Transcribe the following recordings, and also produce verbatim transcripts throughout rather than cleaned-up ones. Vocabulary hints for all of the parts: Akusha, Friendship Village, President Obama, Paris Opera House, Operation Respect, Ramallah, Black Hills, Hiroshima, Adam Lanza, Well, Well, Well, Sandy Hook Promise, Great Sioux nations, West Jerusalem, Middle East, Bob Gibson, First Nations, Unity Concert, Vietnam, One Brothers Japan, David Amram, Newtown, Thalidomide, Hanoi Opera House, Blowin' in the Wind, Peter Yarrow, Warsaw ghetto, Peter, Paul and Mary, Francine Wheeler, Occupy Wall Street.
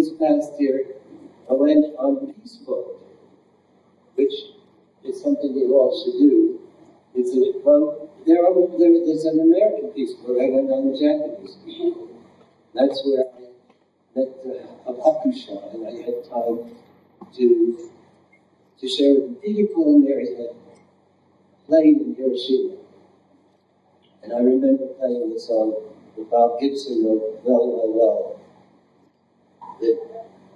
this past year, I went on Peace Boat, which is something you all should do. It's a, well, there are, there, there's an American Peace Boat. I went on the Japanese Peace Boat. That's where I met uh, Akusha, and I had time to to share with Peter, Paul and Mary had played in Hiroshima. And I remember playing the song that Bob Gibson wrote, Well, Well, Well. It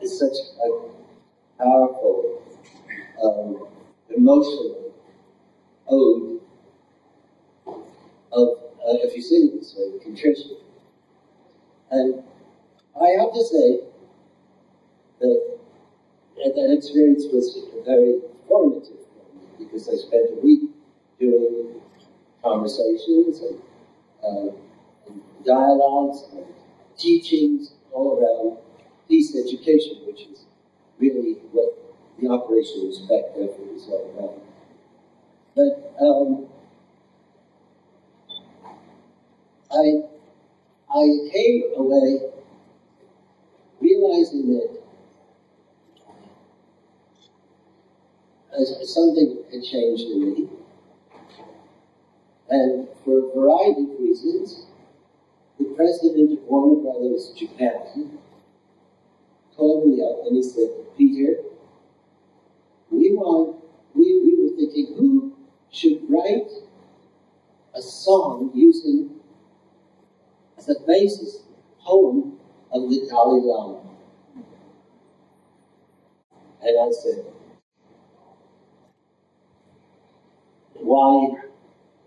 is such a powerful, um, emotional ode of, uh, if you sing it this way, contrition. And I have to say that that experience was very formative for me, because I spent a week doing conversations and, uh, and dialogues and teachings all around peace education, which is really what the Operation Respect effort is all about. But um, I I came away realizing that as something had changed in me, and for a variety of reasons, the president of One Brothers Japan called me up and he said, "Peter, we want we, we were thinking who should write a song using as a basis poem of the Dalai Lama." And I said, Why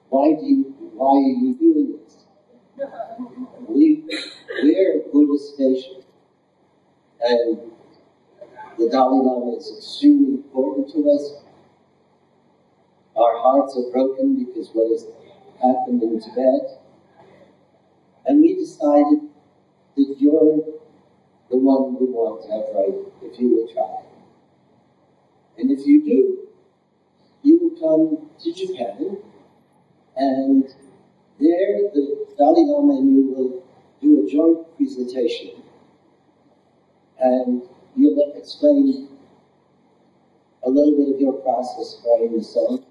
why do you why are you doing this? We we're a Buddhist nation, and the Dalai Lama is extremely important to us. Our hearts are broken because what has happened in Tibet. And we decided that you're the one we want to have right if you will try. And if you do, you will come to Japan, and there the Dalai Lama and you will do a joint presentation, and you'll explain a little bit of your process for writing the song,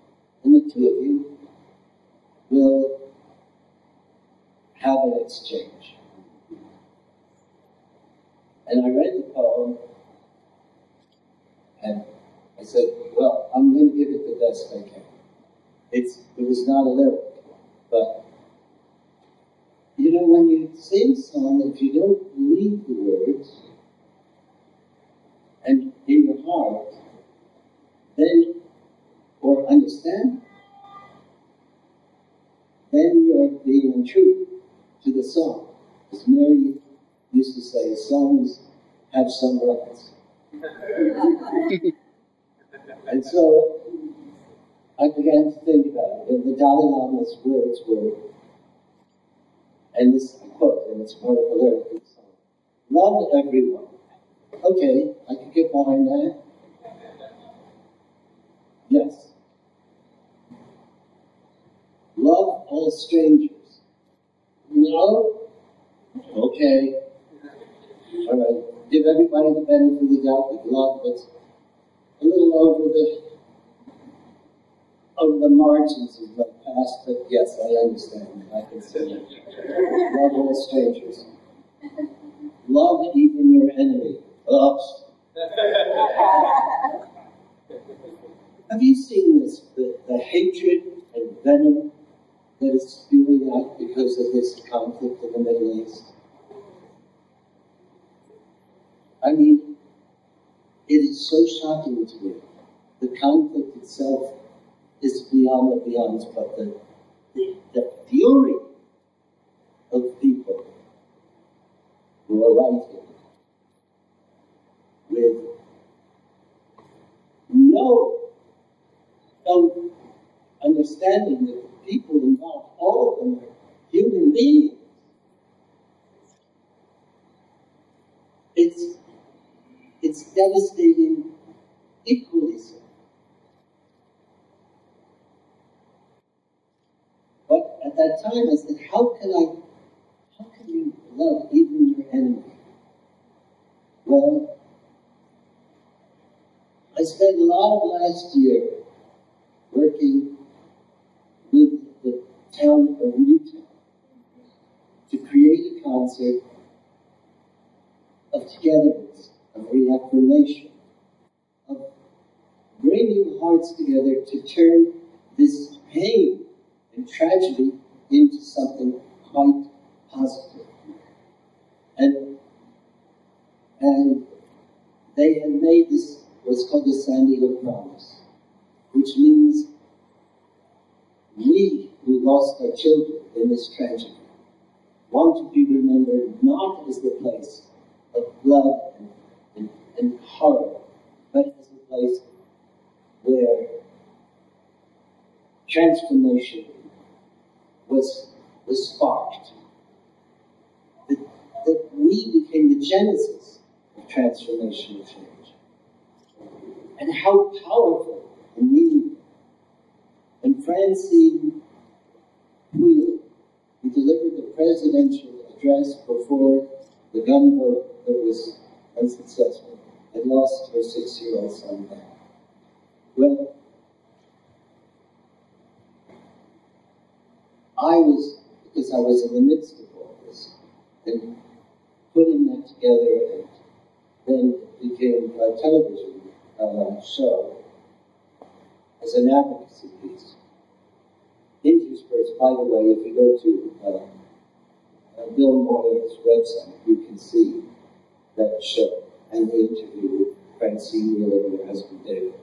and the two of you will have an exchange. And I read the poem, and I said, well, I'm going to give it the best I can. It's, it was not a lyric, but you know, when you sing a song, if you don't believe the words, and in your heart, then, or understand, then you're being untrue to the song. As Mary used to say, songs have some rights. And so I began to think about it, and the Dalai Lama's words were, and this is a quote, and it's part of a lyric song, love everyone. Okay, I can get behind that. Yes. Love all strangers. No? Okay. All right. Give everybody the benefit of the doubt with love, but a little over the over the margins of my past, but yes, I understand. I can say it. Love all strangers. Love even your enemy. Oops. Have you seen this? The, the hatred and venom that is spewing out because of this conflict in the Middle East? I mean, it is so shocking to me. The conflict itself is beyond the beyond, but the, the, the fury of people who are right here with no, no understanding that the people involved, all of them, are human beings. It's It's devastating equally so. But at that time I said, how can I, how can you love even your enemy? Well, I spent a lot of last year working with the town of Newtown to create a concert of togetherness, of reaffirmation, of bringing hearts together to turn this pain and tragedy into something quite positive. And, and they had made this, what's called the Sandy Hook Promise, which means we who lost our children in this tragedy want to be remembered not as the place of blood and, and, and horror, but as a place where transformation was, was sparked. That, that we became the genesis of transformation and change. And how powerful and meaningful. And Francine Wheeler, who delivered the presidential address before the gun vote that was unsuccessful, had lost her six-year-old son back. Well, I was, because I was in the midst of all this, and putting that together, and then it became a television uh, show as an advocacy piece. Interspersed, by the way, if you go to uh, Uh, Bill Moyer's website, you can see that show and the interview with Francine Wheeler and her husband David.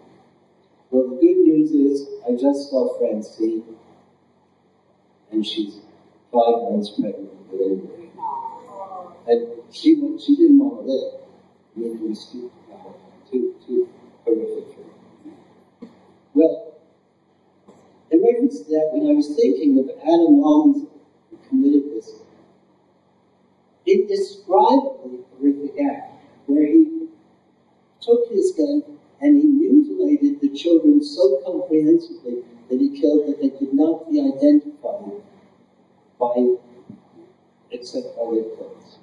Well, the good news is I just saw Francine, and she's five months pregnant with a baby. And she she didn't want to live. I mean, it was too too too horrific. Well, in reference to that, when I was thinking of Adam Lanza, who committed this indescribably horrific act, where he took his gun and he mutilated the children so comprehensively that he killed that they could not be identified by, except by their clothes.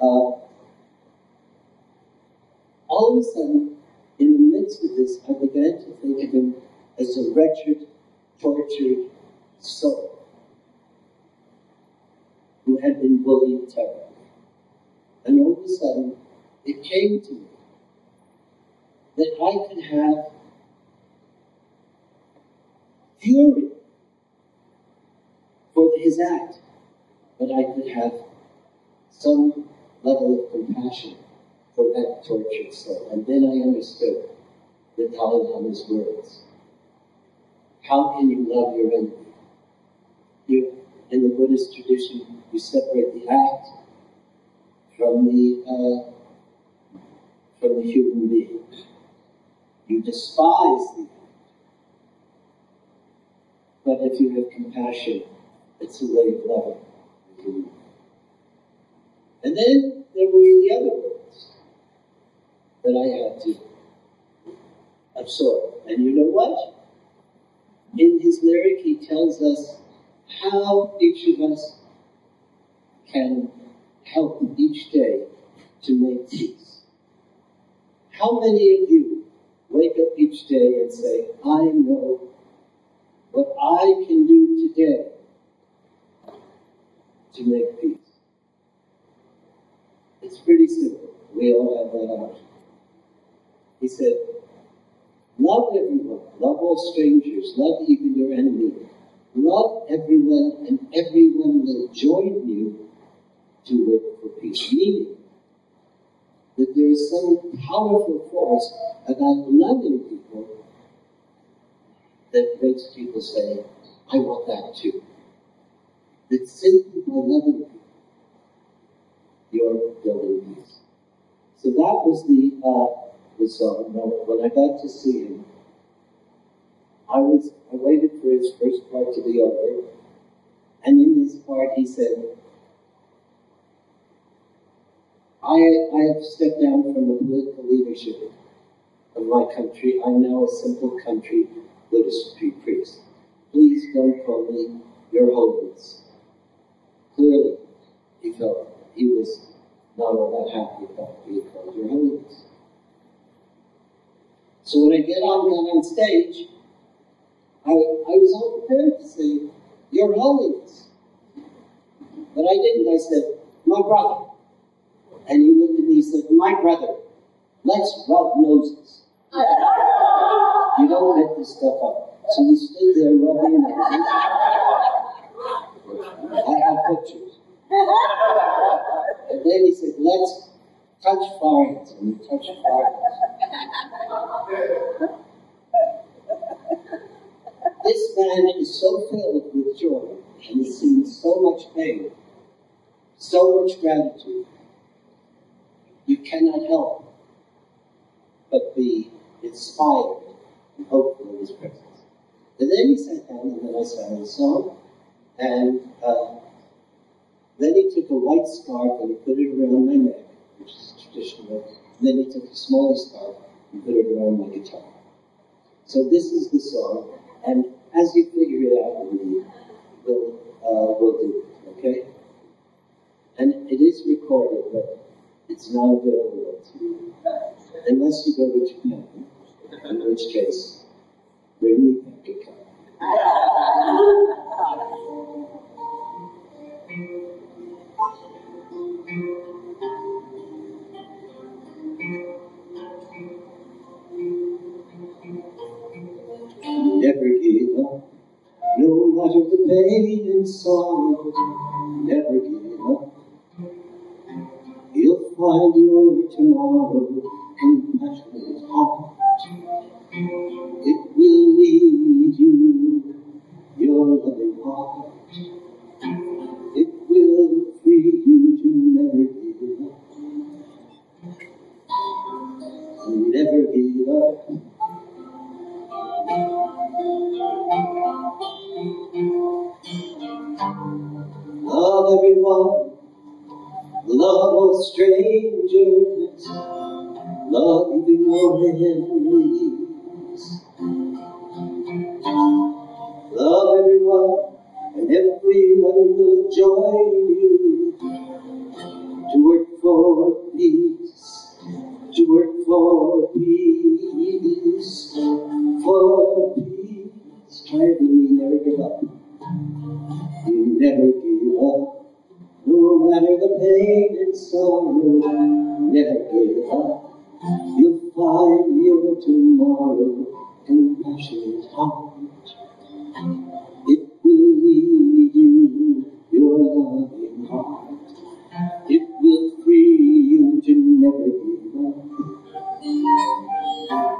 Uh, all of a sudden, in the midst of this, I began to think of him as a wretched, tortured soul who had been bullied terribly. And all of a sudden, it came to me that I could have fury for his act, but I could have some level of compassion for that tortured soul. And then I understood the Dalai Lama's words. How can you love your enemy? You, in the Buddhist tradition, you separate the act from the uh, from the human being. You despise the act, but if you have compassion, it's a way of loving the human being. And then there were the other words that I had to absorb. And you know what? In his lyric, he tells us how each of us can help each day to make peace. How many of you wake up each day and say, I know what I can do today to make peace? It's pretty simple. We all have that out. He said, love everyone, love all strangers, love even your enemy. Love everyone, and everyone will join you to work for peace. Meaning that there is some powerful force about loving people that makes people say, I want that too. That simply by loving people, you're building peace. So that was the, uh, the song. Now, when I got to see him, I was, I waited for his first part to be over, and in his part he said, I, I have stepped down from the political leadership of my country. I'm now a simple country Buddhist priest. Please don't call me your holiness. Clearly, he felt he was not all that happy about you close your hands. So when I get on, on stage, I, I was all prepared to say, Your Holiness. But I didn't. I said, My brother. And he looked at me and said, My brother, let's rub noses. You don't let this stuff up. So we stood there rubbing noses. I have pictures. And then he said, Let's touch foreheads. And we touched foreheads. This man is so filled with joy, and he's seen so much pain, so much gratitude. You cannot help but be inspired and hopeful in his presence. And then he sat down, and then I sang a song, and uh, then he took a white scarf and he put it around my neck, which is traditional, and then he took a smaller scarf and put it around my guitar. So this is the song, and as you figure it out, we'll, uh, we'll do it, okay? And it is recorded, but it's not available to you, unless you go to Japan, in which case, bring me back a cup. Never give up, no matter the pain and sorrow, never give up. You'll find your tomorrow and matter it all. It will lead you, your loving heart. It will free you to never give up. Never give up. Love everyone. Love all strangers, love even your enemies. Love everyone, and everyone will join you to work for peace, to work for peace, for peace. Try to never give up. You never give up. No matter the pain and sorrow, never give up. You'll find your tomorrow in passionate heart. It will lead you, your loving heart. It will free you to never give up.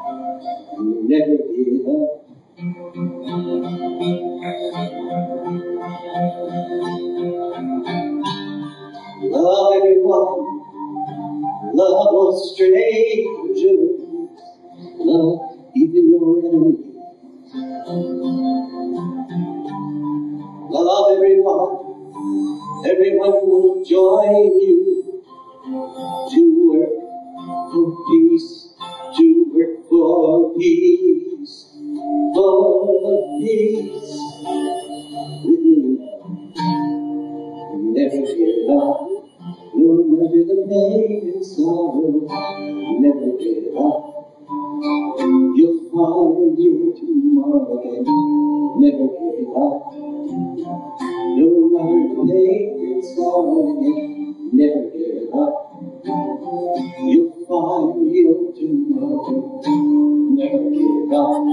Never give up. Love everyone, love all strangers, love even your enemies. Love everyone, everyone will join you to work for peace, to work for peace, for peace. Never give up. No matter the pain and sorrow, never give up. You'll find your tomorrow again. Never give up. No matter the pain and sorrow again, never give up. You'll find your tomorrow. Never give up.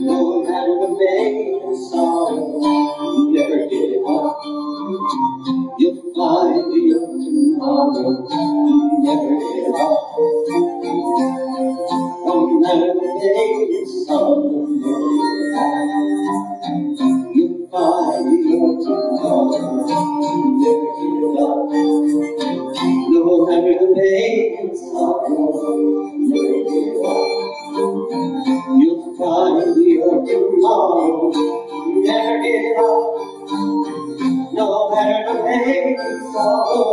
No matter the pain and sorrow, never give up. You'll find your tomorrow, you never give up. No matter the day it's sorrow, never give up. You'll find your tomorrow, you never give up. No matter the day it's sorrow, never give up. You'll find your tomorrow, you never give up. No matter the pain and sorrow,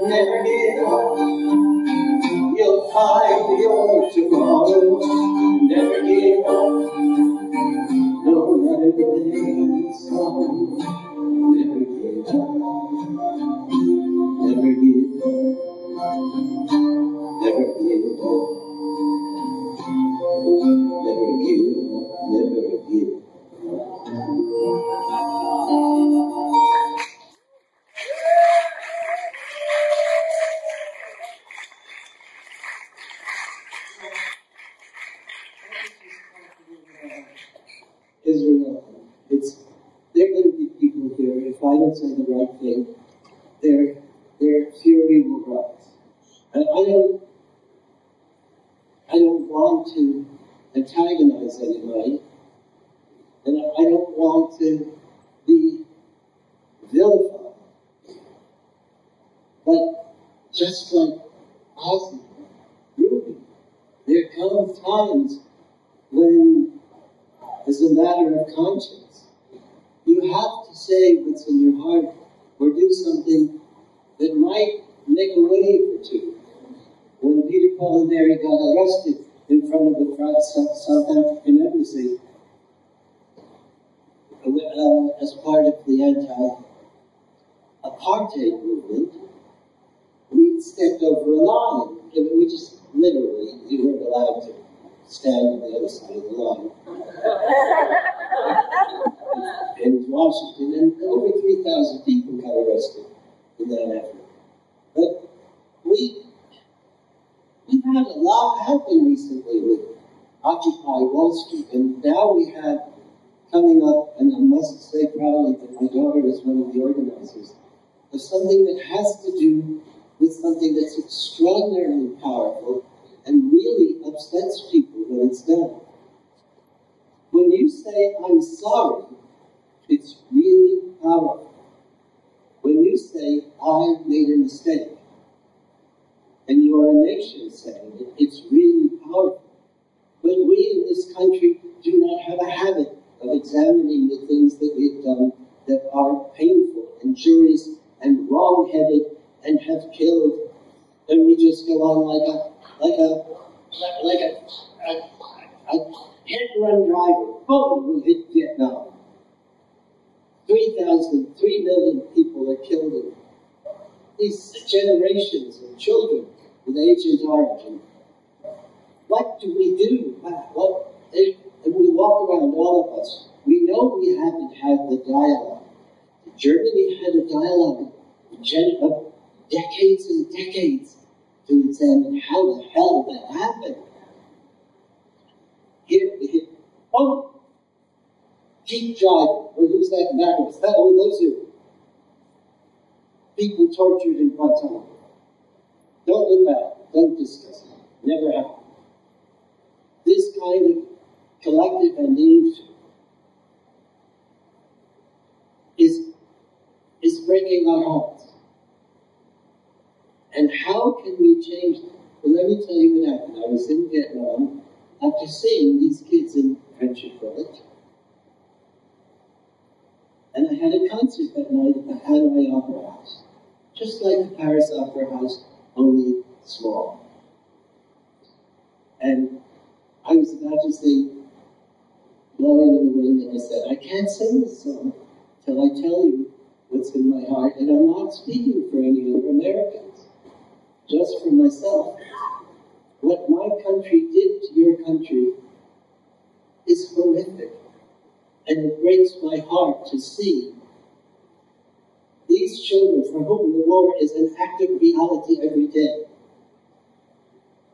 never give up. You'll find your tomorrow, never give up. No matter the pain and sorrow, never give up. Never give up. parents do the right thing, their, their fury will rise. And I don't, I don't want to antagonize anybody, and I don't want to be vilified. But just like Osman, Ruby, there come times when it's a matter of conscience. You have to say what's in your heart or do something that might make a wave or two. When Peter, Paul and Mary got arrested in front of the South African embassy uh, as part of the anti-apartheid movement, we stepped over a line. We just literally, we weren't allowed to stand on the other side of the line. In Washington, and over three thousand people got arrested in that effort. But we, we've had a lot happen recently with Occupy Wall Street, and now we have coming up, and I must say proudly that my daughter is one of the organizers, of something that has to do with something that's extraordinarily powerful and really upsets people when it's done. When you say, I'm sorry, it's really powerful. When you say, I made a mistake, and you are a nation saying it, it's really powerful. But we in this country do not have a habit of examining the things that we've done that are painful, injurious, and wrong-headed, and have killed, and we just go on like a, like a, like a, a, a hit-and-run driver. Boom, we hit Vietnam. three thousand, three million people are killed in these generations of children with Agent Orange. What do we do? What, if, if we walk around, all of us, we know we haven't had the dialogue. Germany had a dialogue of decades and decades to examine how the hell that happened. Here, here, oh, deep drive, or who's that backwards? That, oh, those are people tortured in Guantanamo. Don't look back, don't discuss it, never happened. This kind of collective amnesia is, is breaking our hearts. And how can we change that? Well, let me tell you what happened. I was in Vietnam after seeing these kids in Friendship Village. And I had a concert that night at the Hanoi Opera House, just like the Paris Opera House, only small. And I was about to sing Blowing in the Wind, and I said, I can't sing this song till I tell you what's in my heart, and I'm not speaking for any other Americans. Just for myself. What my country did to your country is horrific, and it breaks my heart to see these children for whom the war is an active reality every day,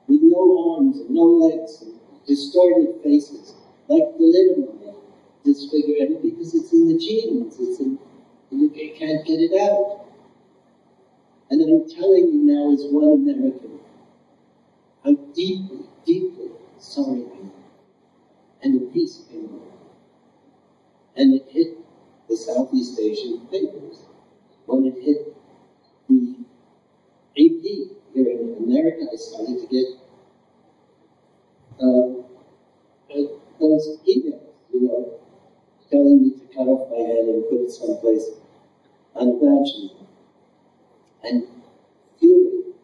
with no arms and no legs and distorted faces, like thalidomide, disfigured, and because it's in the genes, it's in, you can't get it out. And I'm telling you now as one American, how deeply, deeply sorry I am. And the peace came over. And it hit the Southeast Asian papers. When it hit the A P here in America, I started to get um, those emails, you know, telling me to cut off my head and put it someplace unimaginable. And fury,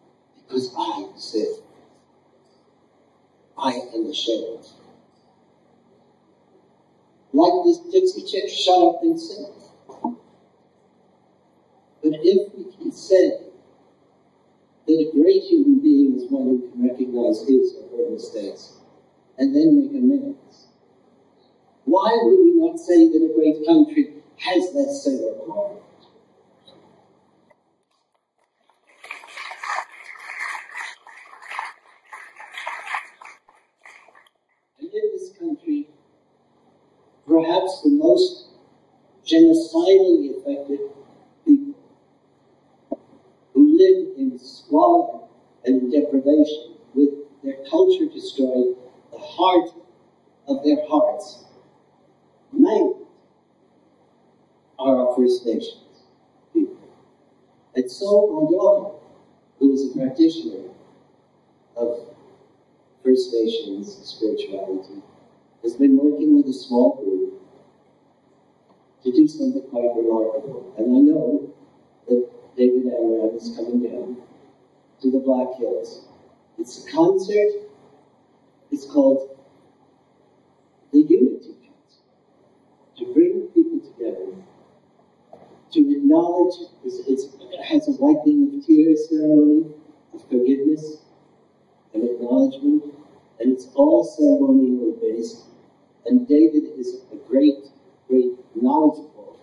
because I said, I am the sheriff. Like this Dixie chick, shut up and sing. But if we can say that a great human being is one who can recognize his or her mistakes and then make amends, why would we not say that a great country has that same power? Perhaps the most genocidally affected live in squalor and deprivation, with their culture destroyed, the heart of their hearts mangled, are our First Nations people. And so my daughter, who is a practitioner of First Nations spirituality, has been working with a small group to do something quite remarkable. And I know that David Amram is coming down to the Black Hills. It's a concert. It's called the Unity Concert, to bring people together, to acknowledge. It's, it has a wiping of tears ceremony, of forgiveness and acknowledgement, and it's all ceremonially based. And David is a great, great, knowledgeable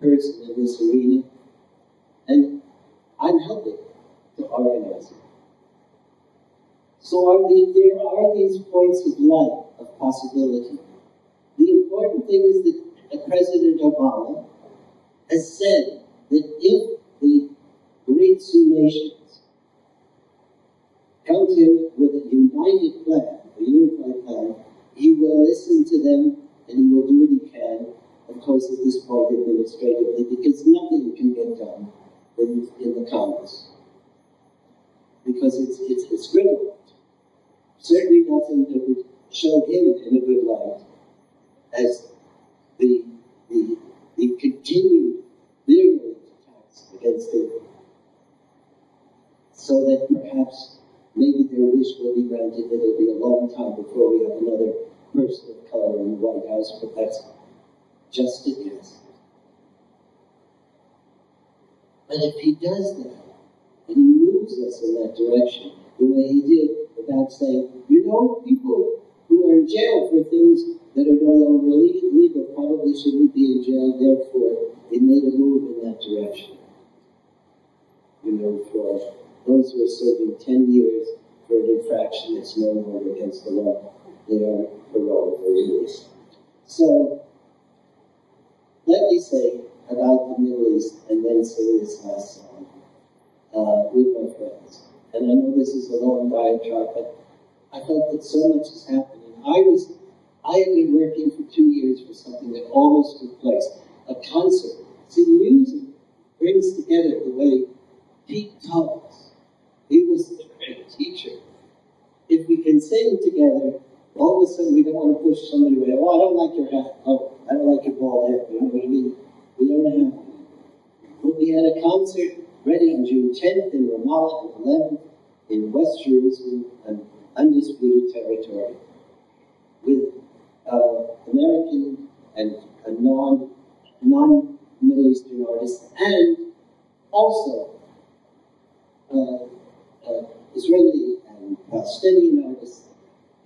person in this arena, and I'm helping to organize it. So are the, there are these points of light, of possibility. The important thing is that President Obama has said that if the Great Sioux nations come to him with a united plan, a unified plan, he will listen to them and he will do what he can, of course, at this point administratively, because nothing can get done in, in the Congress, because it's, it's, it's critical. Certainly nothing that would show him in a good light as the, the, the continued virulent attacks against him, so that perhaps maybe their wish will be granted. It'll be a long time before we have another person of color in the White House, but that's just a guess. But if he does that, and he moves us in that direction, the way he did, without saying, you know, people who are in jail for things that are no longer legal probably shouldn't be in jail, therefore they made a move in that direction. You know, for those who are serving ten years for an infraction that's no longer against the law, they are paroled for release. So, let me say about the Middle East, and then sing this last song uh, with my friends. And I know this is a long diatribe, but I felt that so much is happening. I was, I had been working for two years for something that almost took place, a concert. See, music brings together the way Pete taught us. He was the great teacher. If we can sing together, all of a sudden we don't want to push somebody away. Oh, I don't like your hat. Oh, I don't like your bald head. You know what I mean? We don't have to. But we had a concert ready on June tenth in Ramallah and eleventh in West Jerusalem, an undisputed territory, with uh, American and uh, non, non-Middle Eastern artists, and also uh, uh, Israeli and Palestinian artists,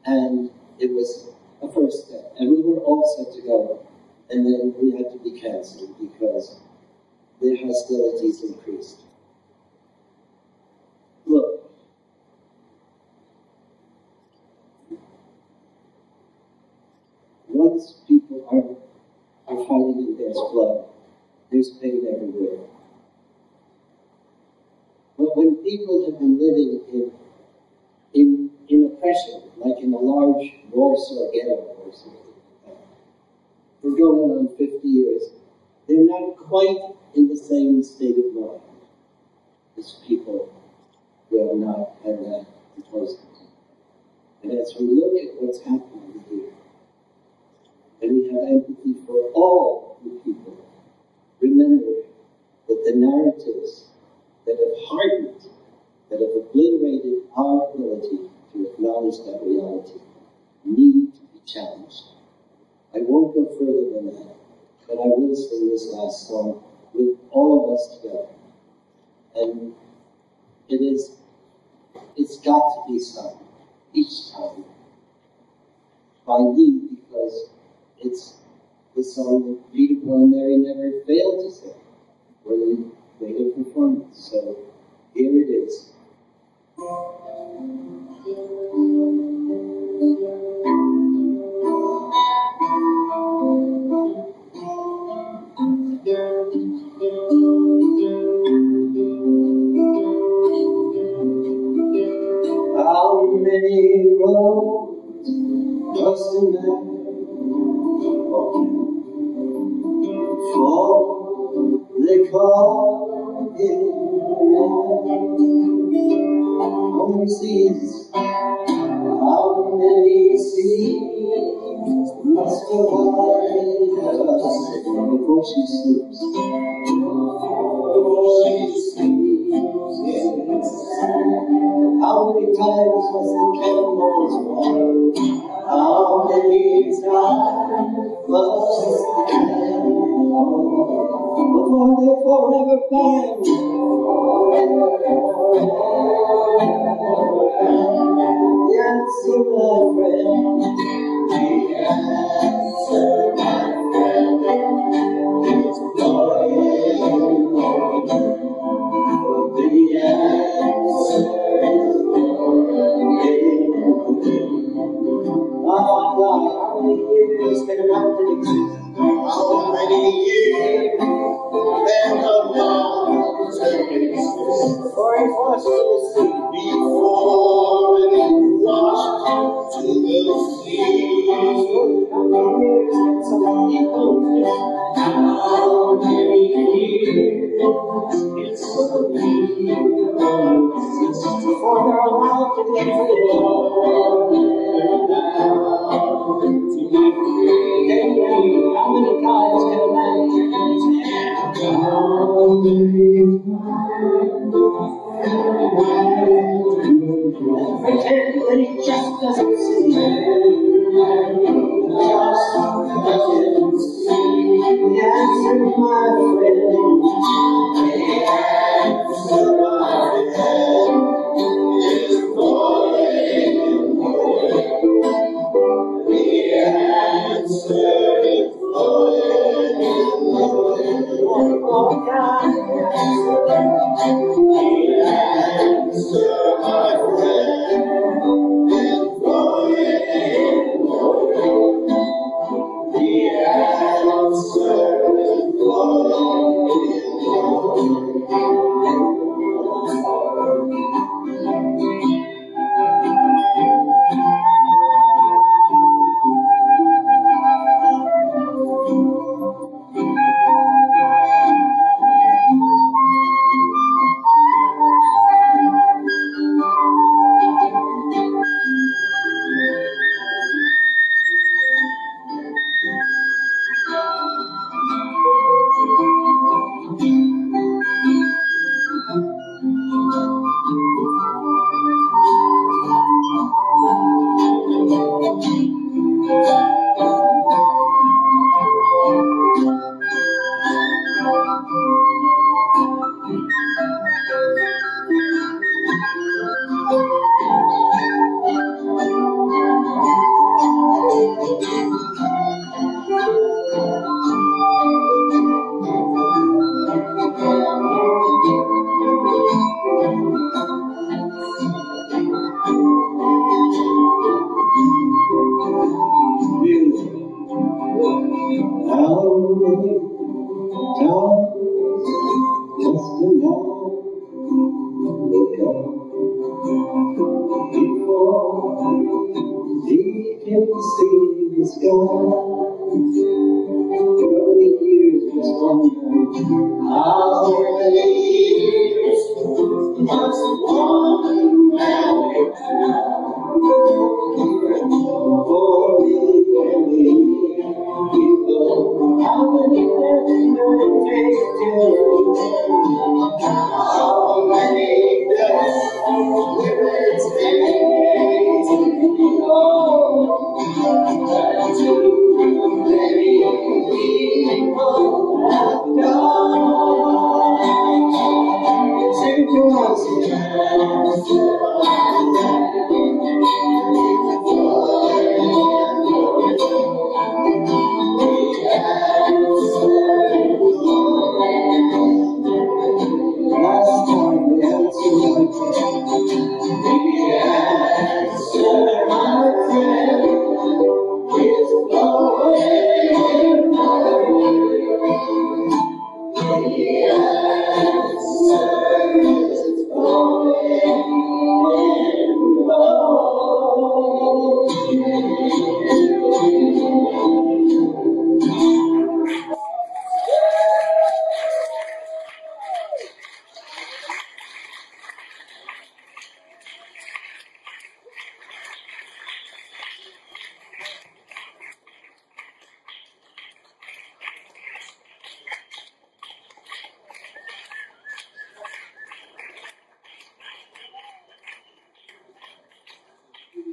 and it was a first step, and we were all set to go, and then we had to be cancelled because their hostilities increased. Look, once people are, are fighting in their blood, there's pain everywhere. But when people have been living in, in, in oppression, like in a large Warsaw ghetto or something like that, for going on fifty years, they're not quite in the same state of mind as people who have not had that deposit. And as we look at what's happening here, and we have empathy for all the people, remember that the narratives that have hardened, that have obliterated our ability to acknowledge that reality, need to be challenged. I won't go further than that, but I will sing this last song with all of us together. And it is, it's got to be sung each time by me, because it's the song that Peter, Paul and Mary never failed to sing when we made a performance. So here it is. Thank you. for they call him only sees how many seas must abide us before she sleeps, before she sleeps. How many times was the candles blown? How many times was the candles blown? Before they're forever banned. The answer, my friend. The answer, my friend. It's glorious. The answer. Oh God, how many years can not exist? How many years can a mountain exist? Before it washed to the sea, before it washed to the sea. How many years can somebody exist? How many years it's so deep? Before they're allowed to get free. The answer is always.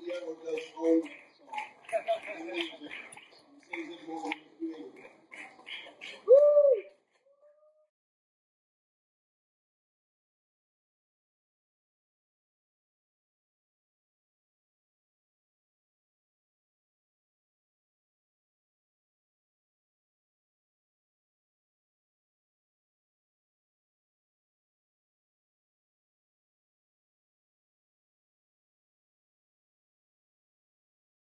together with those homes